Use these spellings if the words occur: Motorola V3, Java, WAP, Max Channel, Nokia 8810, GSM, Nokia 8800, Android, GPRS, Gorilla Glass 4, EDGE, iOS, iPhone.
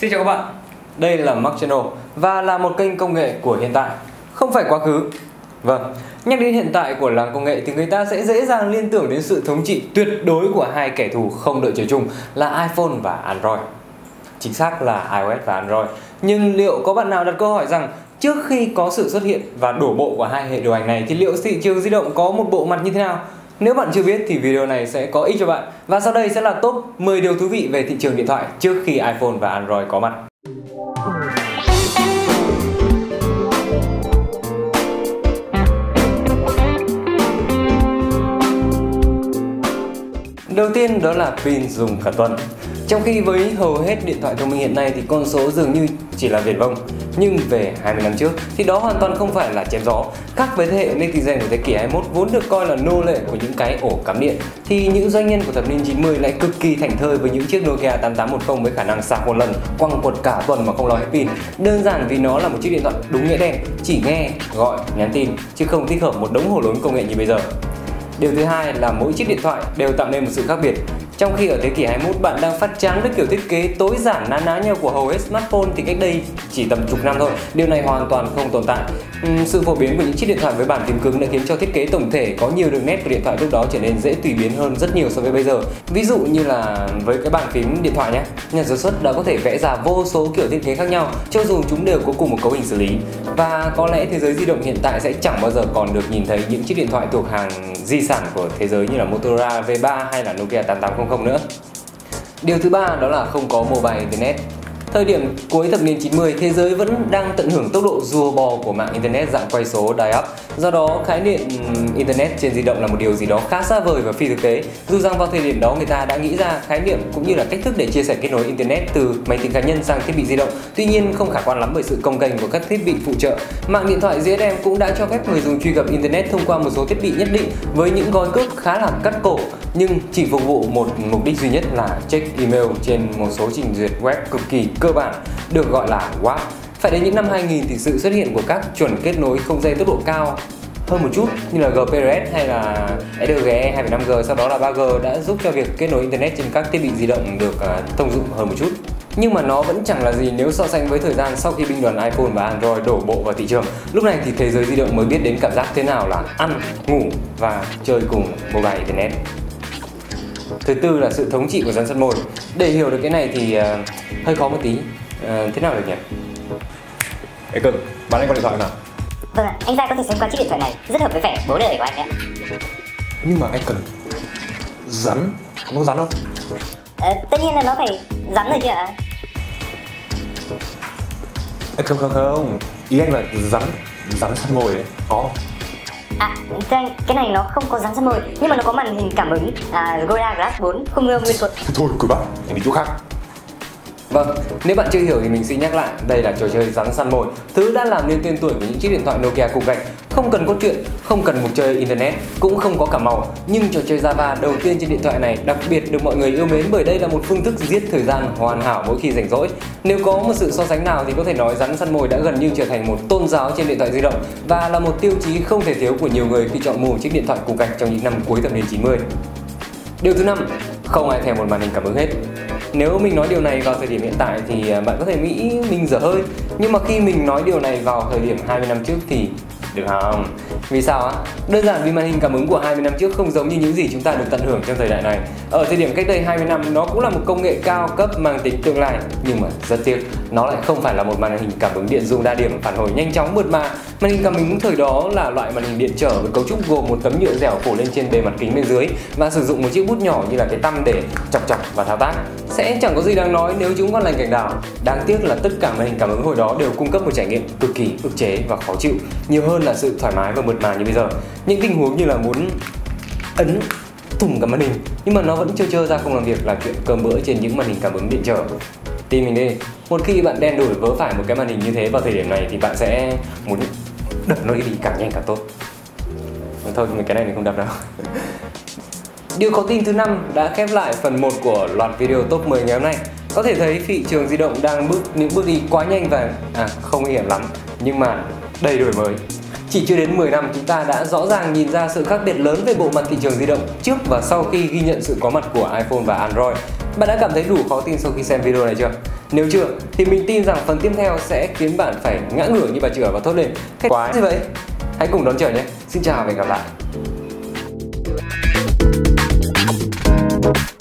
Xin chào các bạn, đây là Max Channel và là một kênh công nghệ của hiện tại, không phải quá khứ. Vâng, nhắc đến hiện tại của làng công nghệ thì người ta sẽ dễ dàng liên tưởng đến sự thống trị tuyệt đối của hai kẻ thù không đội trời chung là iPhone và Android. Chính xác là iOS và Android. Nhưng liệu có bạn nào đặt câu hỏi rằng trước khi có sự xuất hiện và đổ bộ của hai hệ điều hành này thì liệu thị trường di động có một bộ mặt như thế nào? Nếu bạn chưa biết thì video này sẽ có ích cho bạn. Và sau đây sẽ là top 10 điều thú vị về thị trường điện thoại trước khi iPhone và Android có mặt. Đầu tiên đó là pin dùng cả tuần. Trong khi với hầu hết điện thoại thông minh hiện nay thì con số dường như chỉ là viển vông. Nhưng về 20 năm trước thì đó hoàn toàn không phải là chém gió. Khác với thế hệ netizen của thế kỷ 21 vốn được coi là nô lệ của những cái ổ cắm điện, thì những doanh nhân của thập niên 90 lại cực kỳ thảnh thơi với những chiếc Nokia 8810 với khả năng sạc một lần, quăng quật cả tuần mà không lo hết pin. Đơn giản vì nó là một chiếc điện thoại đúng nghĩa đen, chỉ nghe, gọi, nhắn tin, chứ không tích hợp một đống hồ lốn công nghệ như bây giờ. Điều thứ hai là mỗi chiếc điện thoại đều tạo nên một sự khác biệt. Trong khi ở thế kỷ 21 bạn đang phát chán với kiểu thiết kế tối giản ná ná nhau của hầu hết smartphone thì cách đây chỉ tầm chục năm thôi, điều này hoàn toàn không tồn tại. Sự phổ biến của những chiếc điện thoại với bàn phím cứng đã khiến cho thiết kế tổng thể có nhiều đường nét của điện thoại lúc đó trở nên dễ tùy biến hơn rất nhiều so với bây giờ. Ví dụ như là với cái bàn phím điện thoại nhé, nhà sản xuất đã có thể vẽ ra vô số kiểu thiết kế khác nhau cho dù chúng đều có cùng một cấu hình xử lý. Và có lẽ thế giới di động hiện tại sẽ chẳng bao giờ còn được nhìn thấy những chiếc điện thoại thuộc hàng di sản của thế giới như là Motorola V3 hay là Nokia 8800 nữa. Điều thứ ba đó là không có mobile internet. Thời điểm cuối thập niên 90, thế giới vẫn đang tận hưởng tốc độ rùa bò của mạng internet dạng quay số dial-up. Do đó, khái niệm internet trên di động là một điều gì đó khá xa vời và phi thực tế. Dù rằng vào thời điểm đó người ta đã nghĩ ra khái niệm cũng như là cách thức để chia sẻ kết nối internet từ máy tính cá nhân sang thiết bị di động. Tuy nhiên, không khả quan lắm bởi sự cồng kềnh của các thiết bị phụ trợ. Mạng điện thoại GSM cũng đã cho phép người dùng truy cập internet thông qua một số thiết bị nhất định với những gói cước khá là cắt cổ, nhưng chỉ phục vụ một mục đích duy nhất là check email trên một số trình duyệt web cực kỳ cơ bản được gọi là WAP. Phải đến những năm 2000 thì sự xuất hiện của các chuẩn kết nối không dây tốc độ cao hơn một chút như là GPRS hay là EDGE 2.5G, sau đó là 3G đã giúp cho việc kết nối internet trên các thiết bị di động được thông dụng hơn một chút. Nhưng mà nó vẫn chẳng là gì nếu so sánh với thời gian sau khi binh đoàn iPhone và Android đổ bộ vào thị trường. Lúc này thì thế giới di động mới biết đến cảm giác thế nào là ăn, ngủ và chơi cùng mobile internet. Thứ tư là sự thống trị của rắn sắt mồi. Để hiểu được cái này thì hơi khó một tí. Thế nào được nhỉ? Ê Cường, bán anh con điện thoại nào? Vâng ạ, anh ra có thể xem qua chiếc điện thoại này. Rất hợp với vẻ bố đời của anh đấy. Nhưng mà anh cần rắn, nó rắn không? Tất nhiên là nó phải rắn rồi chứ ạ. Không, ý anh là rắn sắt mồi đấy, có không? À, cái này nó không có rắn sắt mồi, nhưng mà nó có màn hình cảm ứng Gorilla Glass 4 khung nguyên cột. Thôi, cúi bác, em đi chỗ khác. Vâng, nếu bạn chưa hiểu thì mình xin nhắc lại, đây là trò chơi rắn săn mồi, thứ đã làm nên tên tuổi của những chiếc điện thoại Nokia cục gạch. Không cần cốt truyện, không cần mục chơi internet, cũng không có cả màu. Nhưng trò chơi Java đầu tiên trên điện thoại này đặc biệt được mọi người yêu mến bởi đây là một phương thức giết thời gian hoàn hảo mỗi khi rảnh rỗi. Nếu có một sự so sánh nào thì có thể nói rắn săn mồi đã gần như trở thành một tôn giáo trên điện thoại di động và là một tiêu chí không thể thiếu của nhiều người khi chọn mua một chiếc điện thoại cục gạch trong những năm cuối thập niên 90. Điều thứ 5, không ai thèm một màn hình cảm ứng hết. Nếu mình nói điều này vào thời điểm hiện tại thì bạn có thể nghĩ mình dở hơi. Nhưng mà khi mình nói điều này vào thời điểm 20 năm trước thì được không? Vì sao á? Đơn giản vì màn hình cảm ứng của 20 năm trước không giống như những gì chúng ta được tận hưởng trong thời đại này. Ở thời điểm cách đây 20 năm nó cũng là một công nghệ cao cấp mang tính tương lai. Nhưng mà rất tiếc, nó lại không phải là một màn hình cảm ứng điện dung đa điểm phản hồi nhanh chóng mượt mà. Màn hình cảm ứng thời đó là loại màn hình điện trở với cấu trúc gồm một tấm nhựa dẻo phủ lên trên bề mặt kính bên dưới và sử dụng một chiếc bút nhỏ như là cái tăm để chọc và thao tác. Sẽ chẳng có gì đáng nói nếu chúng còn lành cảnh đào. Đáng tiếc là tất cả màn hình cảm ứng hồi đó đều cung cấp một trải nghiệm cực kỳ ức chế và khó chịu, nhiều hơn là sự thoải mái và mượt mà như bây giờ. Những tình huống như là muốn ấn thủng cả màn hình nhưng mà nó vẫn trơ ra không làm việc là chuyện cơm bữa trên những màn hình cảm ứng điện trở. Tin mình đi, một khi bạn đen đủi vớ phải một cái màn hình như thế vào thời điểm này thì bạn sẽ muốn đập nó đi càng nhanh càng tốt. Thôi cái này mình không đập đâu. Điều có tin thứ 5 đã khép lại phần 1 của loạt video top 10 ngày hôm nay. Có thể thấy thị trường di động đang những bước đi quá nhanh và không nguy hiểm lắm, nhưng mà đầy đổi mới. Chỉ chưa đến 10 năm chúng ta đã rõ ràng nhìn ra sự khác biệt lớn về bộ mặt thị trường di động trước và sau khi ghi nhận sự có mặt của iPhone và Android. Bạn đã cảm thấy đủ khó tin sau khi xem video này chưa? Nếu chưa thì mình tin rằng phần tiếp theo sẽ khiến bạn phải ngã ngửa như bà chửa và thốt lên cái quái gì vậy. Hãy cùng đón chờ nhé. Xin chào và hẹn gặp lại.